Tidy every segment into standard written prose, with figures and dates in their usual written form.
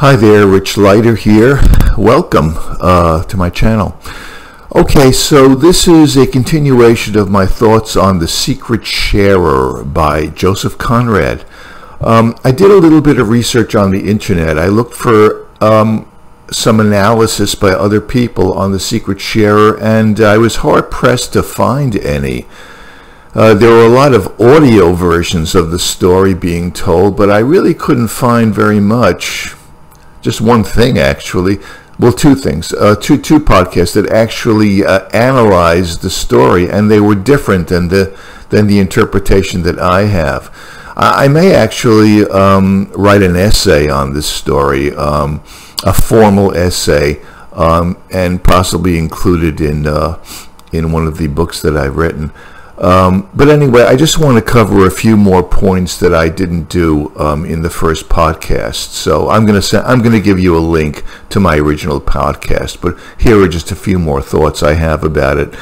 Hi there, Rich Leiter here. Welcome to my channel. Okay, so this is a continuation of my thoughts on The Secret Sharer by Joseph Conrad. I did a little bit of research on the internet. I looked for some analysis by other people on The Secret Sharer, and I was hard-pressed to find any. There were a lot of audio versions of the story being told, but I really couldn't find very much. Just one thing, actually. Well, two things. Two podcasts that actually analyzed the story, and they were different than the interpretation that I have. I may actually write an essay on this story, a formal essay, and possibly included in one of the books that I've written. But anyway, I just want to cover a few more points that I didn't do in the first podcast. So I'm going to give you a link to my original podcast. But here are just a few more thoughts I have about it.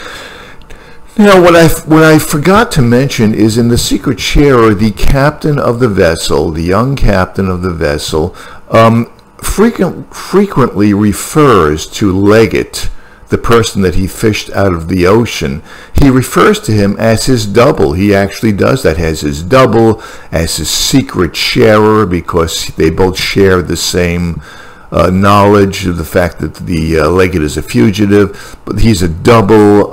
Now, what I forgot to mention is in The Secret Sharer, the captain of the vessel, the young captain of the vessel, frequently refers to Leggatt, the person that he fished out of the ocean. He refers to him as his double. He actually does that, as his double, as his secret sharer, because they both share the same knowledge of the fact that the Leggatt is a fugitive, but he's a double.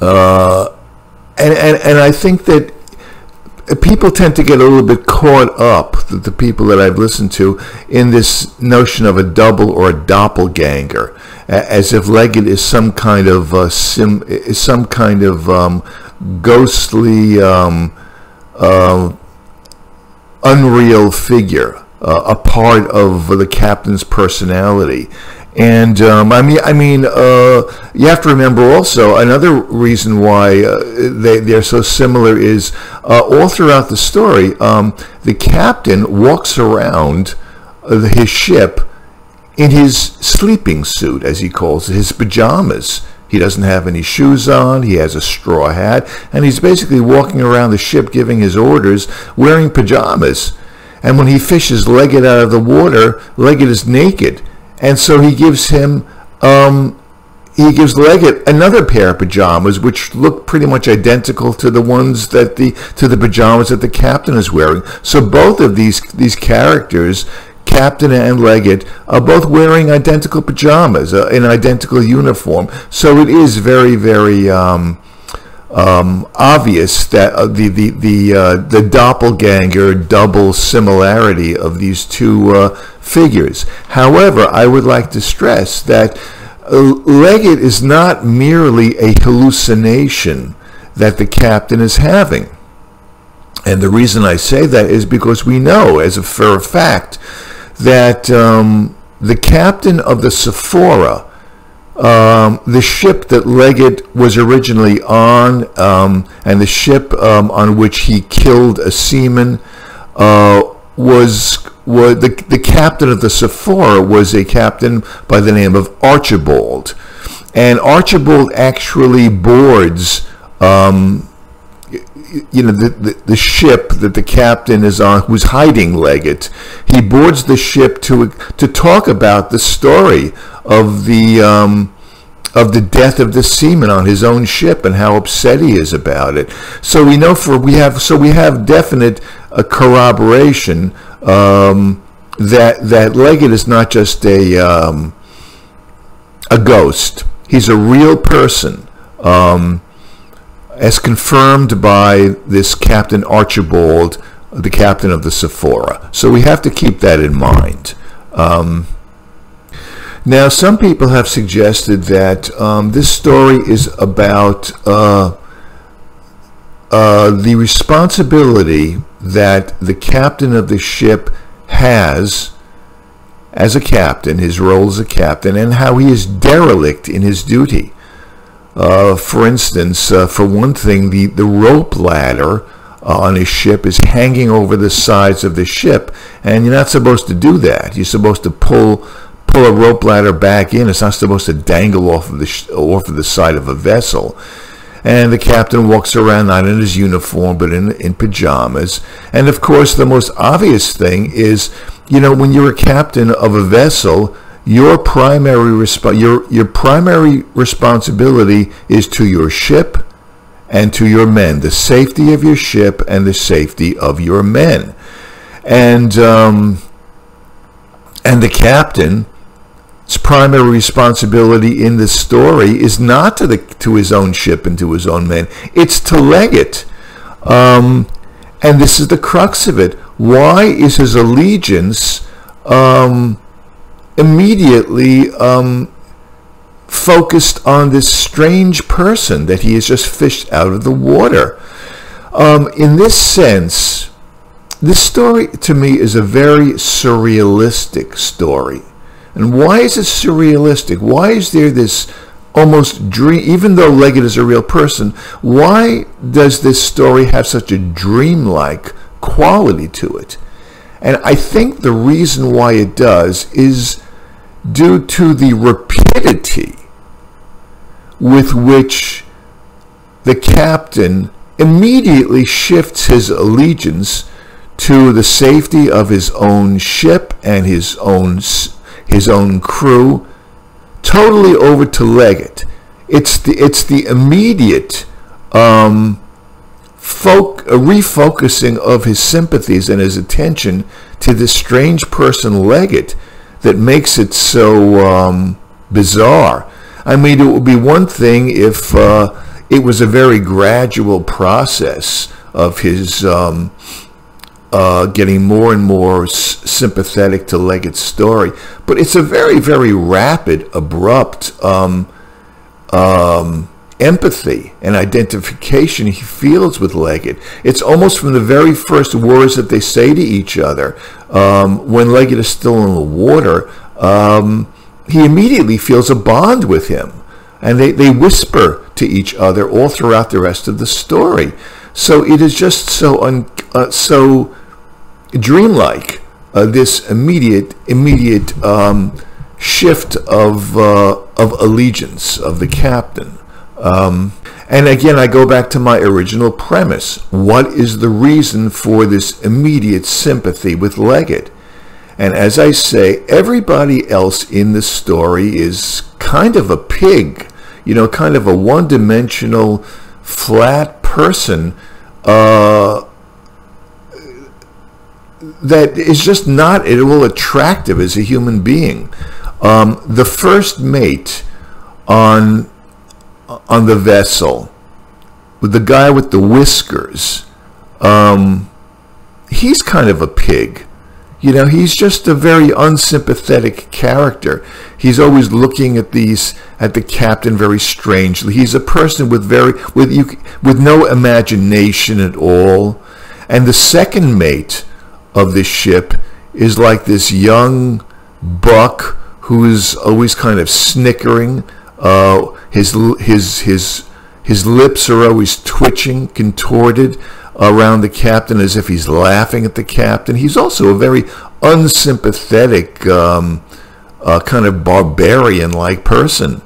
And I think that people tend to get a little bit caught up, the people that I've listened to, in this notion of a double or a doppelganger, as if Leggatt is some kind of ghostly, unreal figure, a part of the captain's personality. And I mean, you have to remember also another reason why they're so similar is all throughout the story, the captain walks around his ship in his sleeping suit, as he calls it, his pajamas. He doesn't have any shoes on, he has a straw hat, and he's basically walking around the ship giving his orders wearing pajamas. And when he fishes Leggatt out of the water, Leggatt is naked. And so he gives him, he gives Leggatt another pair of pajamas, which look pretty much identical to the ones that to the pajamas that the captain is wearing. So both of these characters, captain and Leggatt, are both wearing identical pajamas, an identical uniform. So it is very, very obvious that the doppelganger double similarity of these two figures. However, I would like to stress that Leggatt is not merely a hallucination that the captain is having. And the reason I say that is because we know, as a fair fact, that the captain of the Sephora, the ship that Leggatt was originally on, and the ship on which he killed a seaman, was the captain of the Sephora was a captain by the name of Archibald. And Archibald actually boards the ship that the captain is on, who's hiding Leggatt. He boards the ship to talk about the story of the death of the seaman on his own ship and how upset he is about it. So we know we have definite corroboration that Leggatt is not just a ghost. He's a real person, as confirmed by this Captain Archibald, the captain of the Sephora. So we have to keep that in mind. Now, some people have suggested that this story is about the responsibility that the captain of the ship has as a captain, his role as a captain, and how he is derelict in his duty. For instance, for one thing, the rope ladder on his ship is hanging over the sides of the ship, and you're not supposed to do that. You're supposed to pull a rope ladder back in. It's not supposed to dangle off of the side of a vessel. And the captain walks around not in his uniform but in pajamas. And of course, the most obvious thing is you know, when you're a captain of a vessel, your primary responsibility is to your ship and to your men, the safety of your ship and the safety of your men. And the captain's primary responsibility in this story is not to his own ship and to his own men. It's to Leggatt. And this is the crux of it. Why is his allegiance immediately focused on this strange person that he has just fished out of the water? In this sense, this story to me is a very surrealistic story. And why is it surrealistic? Why is there this almost dream, even though Leggatt is a real person, why does this story have such a dreamlike quality to it? And I think the reason why it does is due to the rapidity with which the captain immediately shifts his allegiance to the safety of his own ship and his own crew, totally over to Leggatt. It's the immediate refocusing of his sympathies and his attention to this strange person Leggatt that makes it so bizarre. I mean, it would be one thing if it was a very gradual process of his getting more and more sympathetic to Leggatt's story, but it's a very, very rapid, abrupt empathy and identification he feels with Leggatt. It's almost from the very first words that they say to each other when Leggatt is still in the water. He immediately feels a bond with him, and they whisper to each other all throughout the rest of the story. So it is just so so dreamlike, this immediate shift of allegiance of the captain. And again, I go back to my original premise. What is the reason for this immediate sympathy with Leggatt? And as I say, everybody else in this story is kind of a pig, you know, kind of a one-dimensional, flat person that is just not at all attractive as a human being. The first mate on the vessel, with the guy with the whiskers, he's kind of a pig. You know, he's just a very unsympathetic character. He's always looking at the captain very strangely. He's a person with no imagination at all. And the second mate of this ship is like this young buck who's always kind of snickering. His lips are always twitching, contorted around the captain as if he's laughing at the captain. He's also a very unsympathetic, kind of barbarian-like person.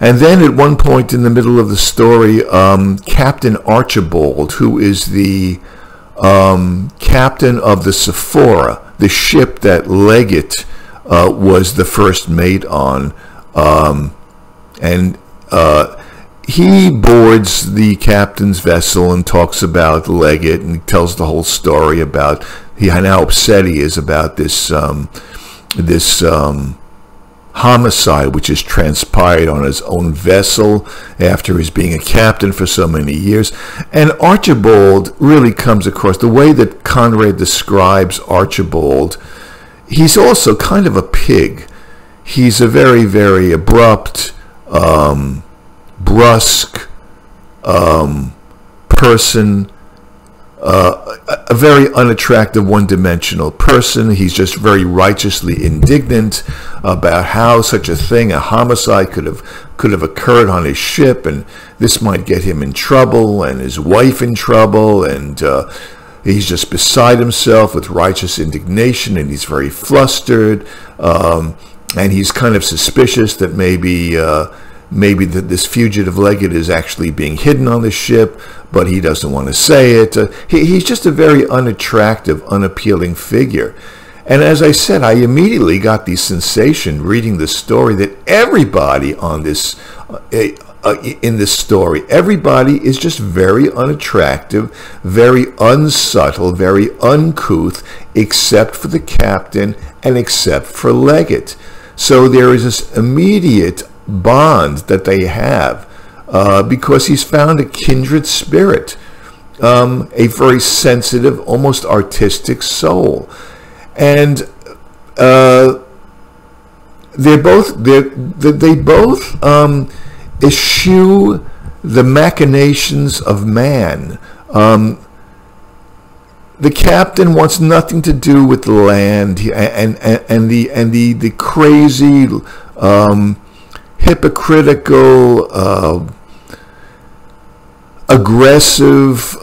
And then at one point in the middle of the story, Captain Archibald, who is the captain of the Sephora, the ship that Leggatt was the first mate on, and he boards the captain's vessel and talks about Leggatt and tells the whole story about how upset he is about this homicide which has transpired on his own vessel after his being a captain for so many years. And Archibald really comes across, the way that Conrad describes Archibald, he's also kind of a pig. He's a very, very abrupt, brusque person, a very unattractive, one-dimensional person. He's just very righteously indignant about how such a thing, a homicide, could have occurred on his ship, and this might get him in trouble and his wife in trouble, and he's just beside himself with righteous indignation, and he's very flustered, and he's kind of suspicious that maybe that this fugitive Leggatt is actually being hidden on the ship, but he doesn't want to say it. He's just a very unattractive, unappealing figure. And as I said, I immediately got the sensation reading the story that everybody on this, in this story, everybody is just very unattractive, very unsubtle, very uncouth, except for the captain and except for Leggatt. So there is this immediate bond that they have because he's found a kindred spirit, a very sensitive, almost artistic soul. And they both eschew the machinations of man. The captain wants nothing to do with the land and the crazy, hypocritical, aggressive,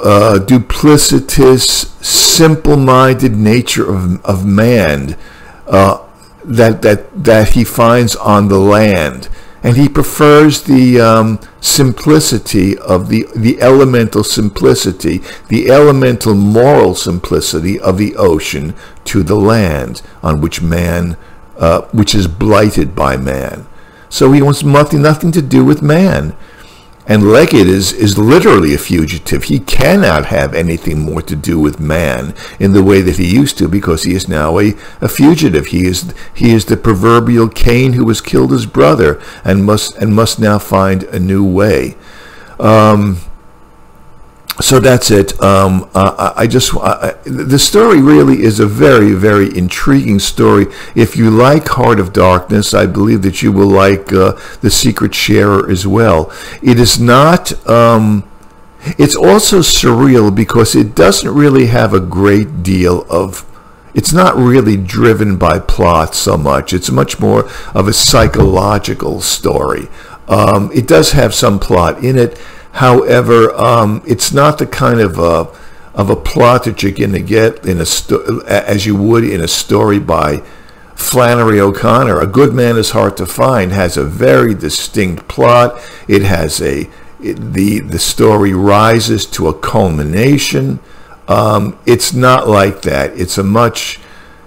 duplicitous, simple-minded nature of man that he finds on the land, and he prefers the simplicity of the elemental simplicity, the elemental moral simplicity of the ocean to the land on which man, which is blighted by man. So he wants nothing to do with man. And Leggatt is literally a fugitive. He cannot have anything more to do with man in the way that he used to, because he is now a fugitive. He is the proverbial Cain who has killed his brother and must now find a new way. So that's it. The story really is a very, very intriguing story. If you like Heart of Darkness, I believe that you will like The Secret Sharer as well. It is not... it's also surreal because it doesn't really have a great deal of... It's not really driven by plot so much. It's much more of a psychological story. It does have some plot in it. However, it's not the kind of a plot that you're going to get in as you would in a story by Flannery O'Connor. A Good Man Is Hard to Find has a very distinct plot. It has the story rises to a culmination. It's not like that. It's a much,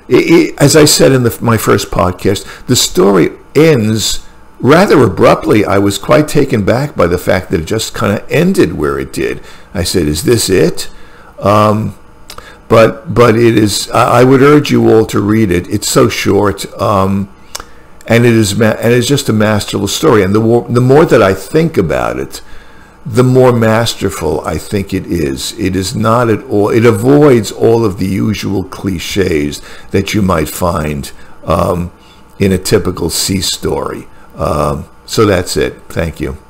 as I said in my first podcast, the story ends rather abruptly. I was quite taken back by the fact that it just kind of ended where it did. I said, "Is this it?" But it is. I would urge you all to read it. It's so short, and it's just a masterful story. And the more that I think about it, the more masterful I think it is. It is not at all. It avoids all of the usual cliches that you might find in a typical sea story. So that's it. Thank you.